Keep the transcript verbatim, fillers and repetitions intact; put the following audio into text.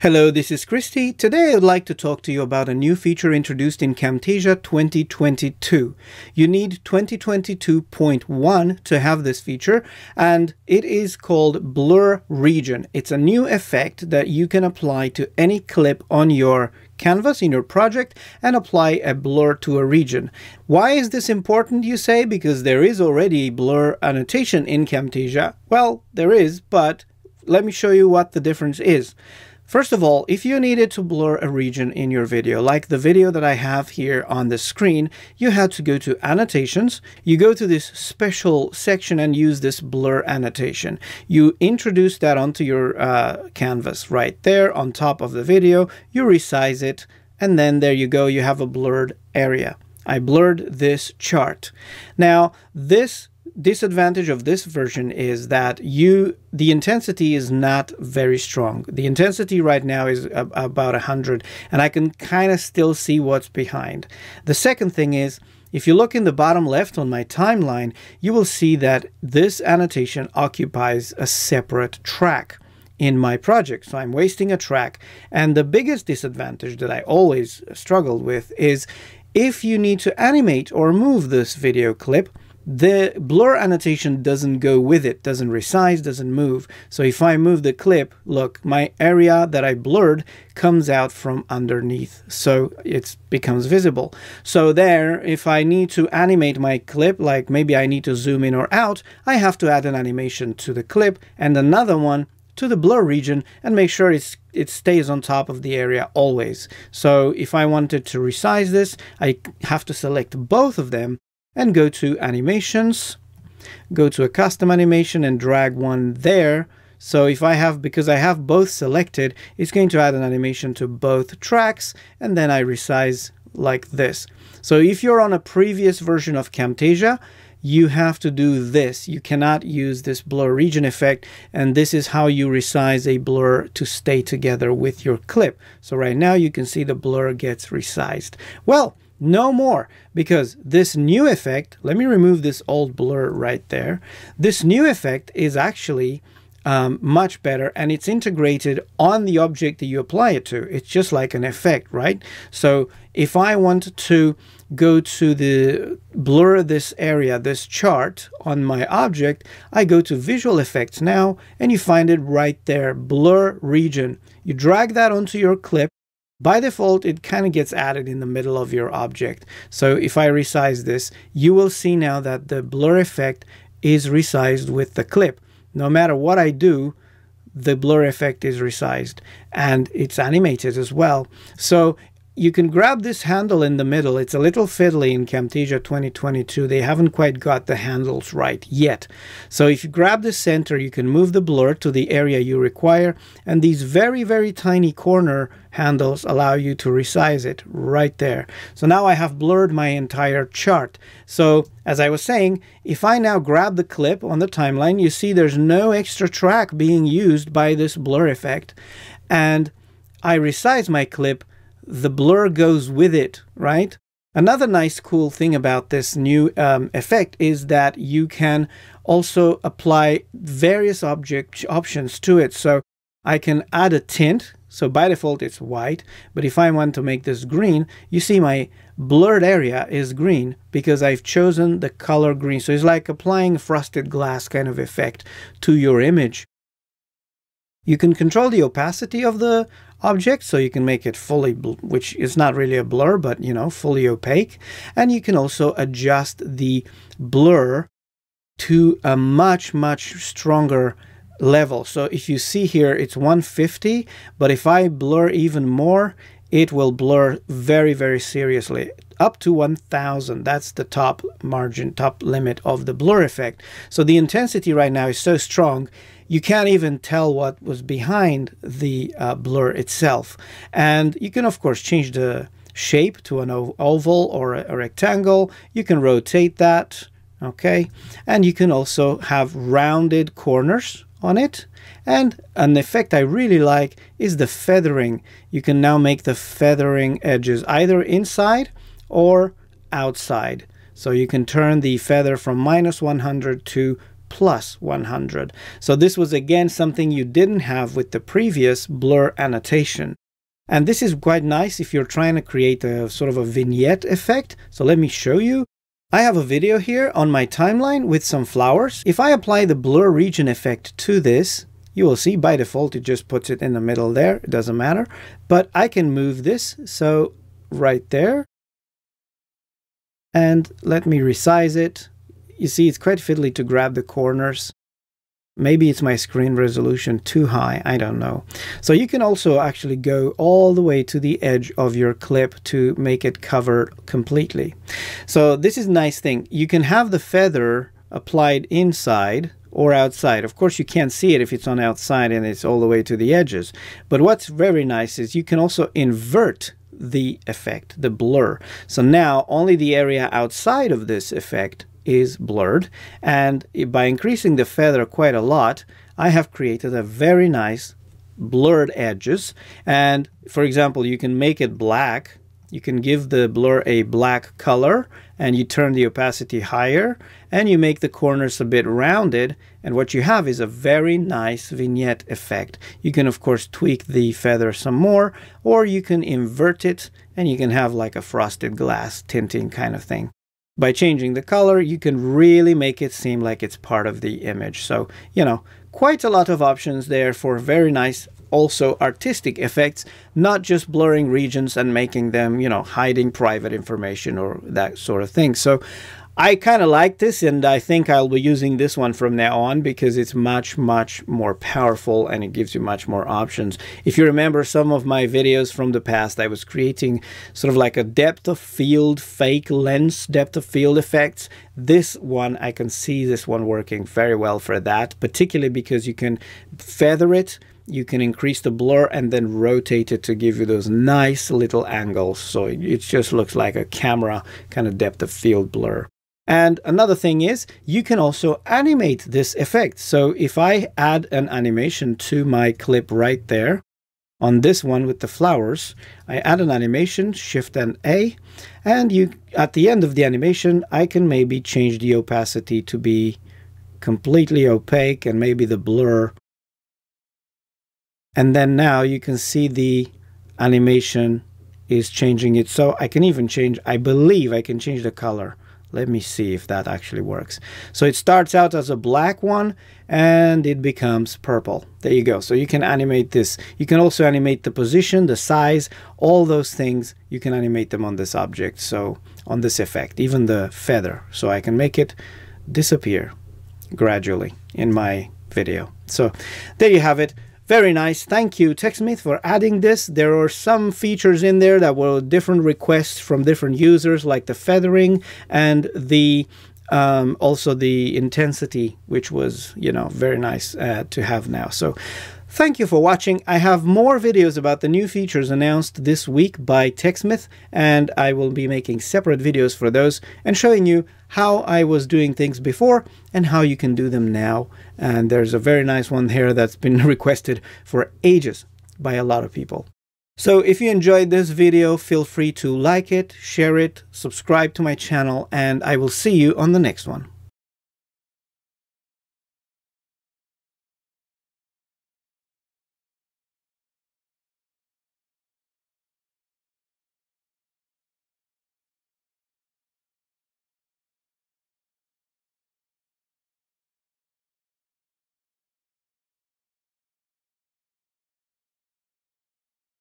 Hello, this is Christy. Today I'd like to talk to you about a new feature introduced in Camtasia twenty twenty-two. You need twenty twenty-two point one to have this feature, and it is called Blur Region. It's a new effect that you can apply to any clip on your canvas in your project and apply a blur to a region. Why is this important, you say? Because there is already blur annotation in Camtasia. Well, there is, but let me show you what the difference is. First of all, if you needed to blur a region in your video, like the video that I have here on the screen, you had to go to annotations, you go to this special section and use this blur annotation. You introduce that onto your uh, canvas right there on top of the video, you resize it, and then there you go, you have a blurred area. I blurred this chart. Now, this disadvantage of this version is that you the intensity is not very strong. The intensity right now is ab about one hundred, and I can kind of still see what's behind. The second thing is, if you look in the bottom left on my timeline, you will see that this annotation occupies a separate track in my project, so I'm wasting a track. And the biggest disadvantage that I always struggled with is if you need to animate or move this video clip, the blur annotation doesn't go with it, doesn't resize, doesn't move. So if I move the clip, look, my area that I blurred comes out from underneath, so it becomes visible. So there, if I need to animate my clip, like maybe I need to zoom in or out, I have to add an animation to the clip and another one to the blur region and make sure it's, it stays on top of the area always. So if I wanted to resize this, I have to select both of them and go to animations, go to a custom animation and drag one there. So if I have, because I have both selected, it's going to add an animation to both tracks, and then I resize like this. So if you're on a previous version of Camtasia, you have to do this. You cannot use this blur region effect, and this is how you resize a blur to stay together with your clip. So right now you can see the blur gets resized. Well, no more, because this new effect, let me remove this old blur right there. This new effect is actually um, much better, and it's integrated on the object that you apply it to. It's just like an effect, right? So if I want to go to the blur this area, this chart on my object, I go to visual effects now, and you find it right there, blur region. You drag that onto your clip. By default, it kind of gets added in the middle of your object. So if I resize this, you will see now that the blur effect is resized with the clip. No matter what I do, the blur effect is resized, and it's animated as well. So you can grab this handle in the middle. It's a little fiddly in Camtasia twenty twenty-two. They haven't quite got the handles right yet. So if you grab the center, you can move the blur to the area you require. And these very, very tiny corner handles allow you to resize it right there. So now I have blurred my entire chart. So as I was saying, if I now grab the clip on the timeline, you see there's no extra track being used by this blur effect. And I resize my clip, the blur goes with it, right? Another nice cool thing about this new um, effect is that you can also apply various object options to it. So I can add a tint. So by default, it's white. But if I want to make this green, you see my blurred area is green because I've chosen the color green. So it's like applying frosted glass kind of effect to your image. You can control the opacity of the object, so you can make it fully, which is not really a blur, but you know, fully opaque. And you can also adjust the blur to a much, much stronger level. So if you see here, it's one fifty, but if I blur even more, it will blur very, very seriously, up to one thousand. That's the top margin, top limit of the blur effect. So the intensity right now is so strong, you can't even tell what was behind the uh, blur itself. And you can, of course, change the shape to an oval or a rectangle. You can rotate that, okay? And you can also have rounded corners on it. And an effect I really like is the feathering. You can now make the feathering edges either inside or outside. So you can turn the feather from minus one hundred to plus one hundred. So this was again something you didn't have with the previous blur annotation. And this is quite nice if you're trying to create a sort of a vignette effect. So let me show you. I have a video here on my timeline with some flowers. If I apply the blur region effect to this, you will see by default it just puts it in the middle there. It doesn't matter. But I can move this. So right there. And let me resize it. You see, it's quite fiddly to grab the corners. Maybe it's my screen resolution too high, I don't know. So you can also actually go all the way to the edge of your clip to make it cover completely. So this is a nice thing. You can have the feather applied inside or outside. Of course, you can't see it if it's on outside and it's all the way to the edges. But what's very nice is you can also invert the effect, the blur. So now only the area outside of this effect is blurred, and by increasing the feather quite a lot, I have created a very nice blurred edges. And for example, you can make it black. You can give the blur a black color, and you turn the opacity higher, and you make the corners a bit rounded, and what you have is a very nice vignette effect. You can of course tweak the feather some more, or you can invert it, and you can have like a frosted glass tinting kind of thing. By changing the color, you can really make it seem like it's part of the image. So, you know, quite a lot of options there for very nice, also artistic effects, not just blurring regions and making them, you know, hiding private information or that sort of thing. So I kind of like this, and I think I'll be using this one from now on because it's much, much more powerful and it gives you much more options. If you remember some of my videos from the past, I was creating sort of like a depth of field, fake lens, depth of field effects. This one, I can see this one working very well for that, particularly because you can feather it, you can increase the blur and then rotate it to give you those nice little angles. So it just looks like a camera kind of depth of field blur. And another thing is you can also animate this effect. So if I add an animation to my clip right there on this one with the flowers, I add an animation, Shift and A, and you at the end of the animation, I can maybe change the opacity to be completely opaque and maybe the blur. And then now you can see the animation is changing it. So I can even change, I believe I can change the color. Let me see if that actually works. So it starts out as a black one and it becomes purple. There you go. So you can animate this. You can also animate the position, the size, all those things. You can animate them on this object. So on this effect, even the feather. So I can make it disappear gradually in my video. So there you have it. Very nice. Thank you, TechSmith, for adding this. There are some features in there that were different requests from different users, like the feathering and the um, also the intensity, which was, you know, very nice uh, to have now. So thank you for watching. I have more videos about the new features announced this week by TechSmith, and I will be making separate videos for those and showing you how I was doing things before and how you can do them now. And there's a very nice one here that's been requested for ages by a lot of people. So if you enjoyed this video, feel free to like it, share it, subscribe to my channel, and I will see you on the next one.